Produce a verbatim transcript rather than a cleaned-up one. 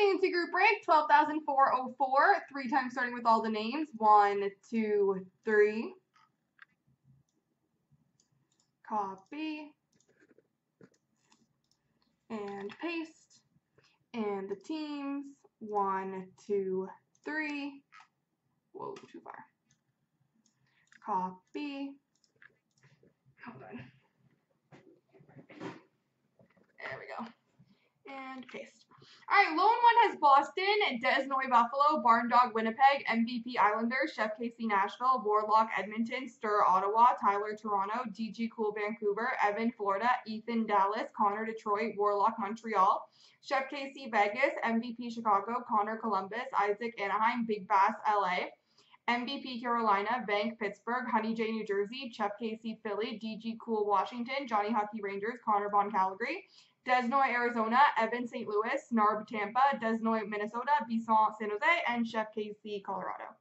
Fantasy Group break, twelve thousand four hundred four, three times starting with all the names, one, two, three. Copy and paste, and the teams, one, two, three. Whoa, too far. Copy. Hold on. There we go. And paste. Alright, lone one has Boston, Desnoy Buffalo, Barn Dog Winnipeg, M V P Islanders, Chef K C Nashville, Warlock Edmonton, Stir Ottawa, Tyler Toronto, D G Cool Vancouver, Evan Florida, Ethan Dallas, Connor Detroit, Warlock Montreal, Chef K C Vegas, M V P Chicago, Connor Columbus, Isaac Anaheim, Big Bass L A, M V P Carolina, Vank Pittsburgh, Honey J New Jersey, Chef K C Philly, D G Cool Washington, Johnny Hockey Rangers, Connor Bon Calgary, Desnoy Arizona, Evan Saint Louis, Snarb Tampa, Desnoy Minnesota, Bisson San Jose, and Chef K C Colorado.